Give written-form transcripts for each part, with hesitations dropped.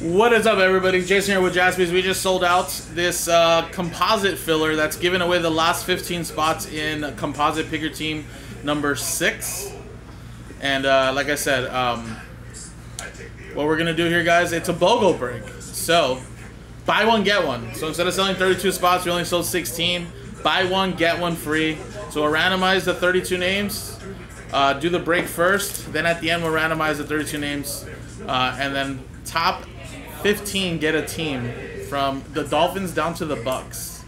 What is up, everybody? Jason here with Jaspys. We just sold out this composite filler that's giving away the last 15 spots in composite picker team number 6. And like I said, what we're gonna do here, guys, it's a BOGO break. So buy one, get one. So instead of selling 32 spots, we only sold 16. Buy one, get one free. So we'll randomize the 32 names, do the break first, then at the end we'll randomize the 32 names, and then top 15 get a team from the Dolphins down to the Bucks.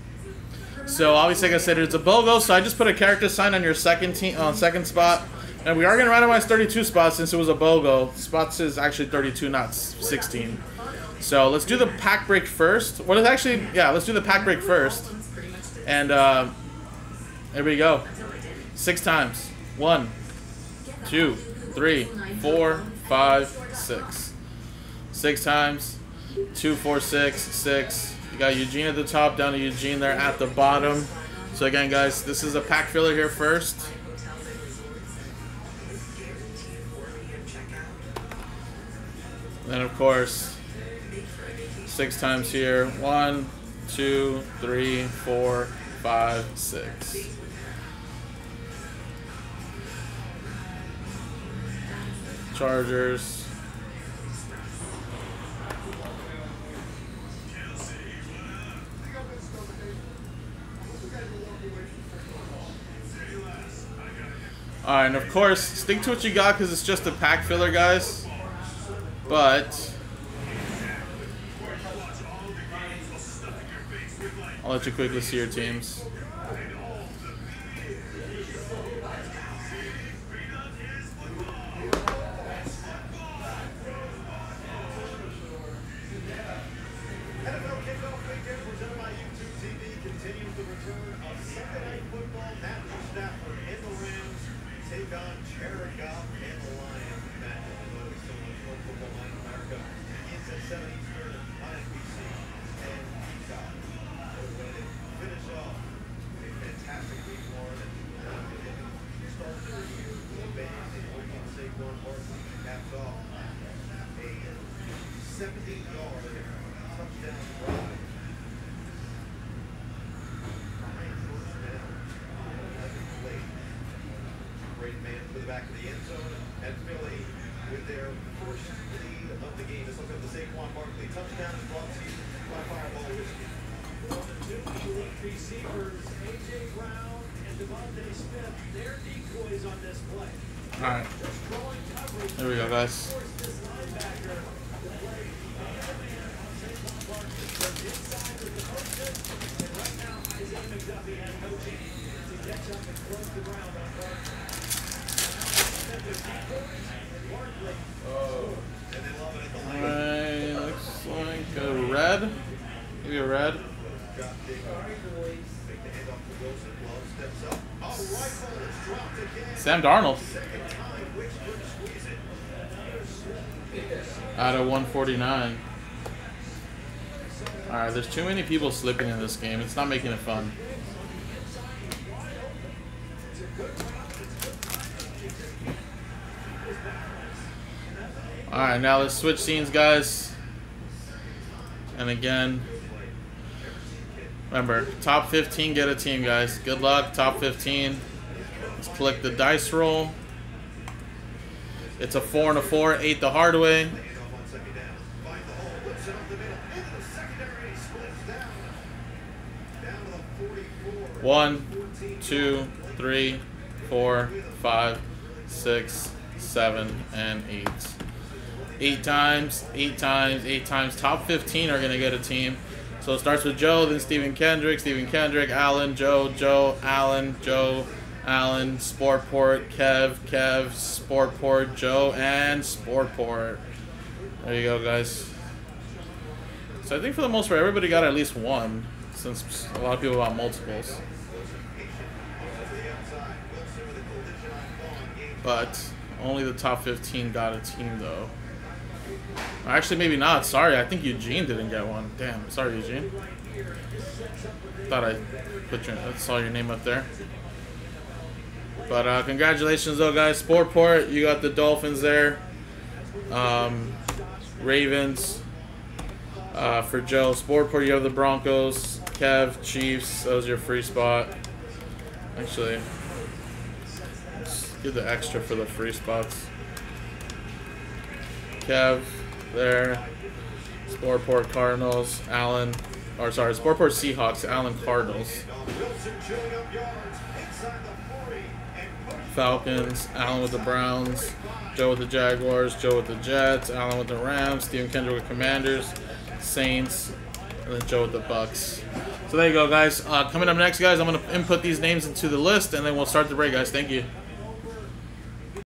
So obviously, like I said, it's a BOGO, so I just put a character sign on your second team, on second spot, and we are going to randomize 32 spots since it was a BOGO. Spots is actually 32, not 16. So let's do the pack break first. Well, it's actually, yeah, let's do the pack break first. And there we go. 6 times. 1, 2, 3, 4, 5, 6. 6 times. 2, 4, 6, 6. You got Eugene at the top, down to Eugene there at the bottom. So again, guys, this is a pack filler here first. Then of course, 6 times here. 1, 2, 3, 4, 5, 6. Chargers. Alright, and of course, stick to what you got because it's just a pack filler, guys. But I'll let you quickly see your teams. Receivers, AJ Brown and Devontae Smith, they're decoys on this play. All right. There we go, guys. All right, looks like a red. Maybe a red. Sam Darnold out of 149. Alright, there's too many people slipping in this game. It's not making it fun. Alright, now let's switch scenes, guys. And again, remember, top 15 get a team, guys. Good luck, top 15. Let's click the dice roll. It's a 4 and a 4, 8 the hard way. One, two, three, four, five, six, seven, and 8. 8 times, 8 times, 8 times. Top 15 are gonna get a team. So it starts with Joe, then Stephen Kendrick, Allen, Joe, Joe, Allen, Joe, Allen, Sportport, Kev, Kev, Sportport, Joe, and Sportport. There you go, guys. So I think for the most part, everybody got at least one, since a lot of people got multiples. But only the top 15 got a team, though. Actually, maybe not. Sorry, I think Eugene didn't get one. Damn, sorry, Eugene. Thought I put your, saw your name up there. But congratulations, though, guys. Sportport, you got the Dolphins there. Ravens, For Joe, Sport Report, you have the Broncos, Cav, Chiefs. That was your free spot. Actually, let's get the extra for the free spots. Cav, there. Sport Report, Cardinals, Allen. Or, sorry, Sport Report, Seahawks, Allen, Cardinals. Falcons, Allen with the Browns, Joe with the Jaguars, Joe with the Jets, Allen with the Rams, Steven Kendrick with Commanders, Saints, and then Joe with the Bucks. So there you go, guys. Coming up next, guys, I'm going to input these names into the list, and then we'll start the break, guys. Thank you.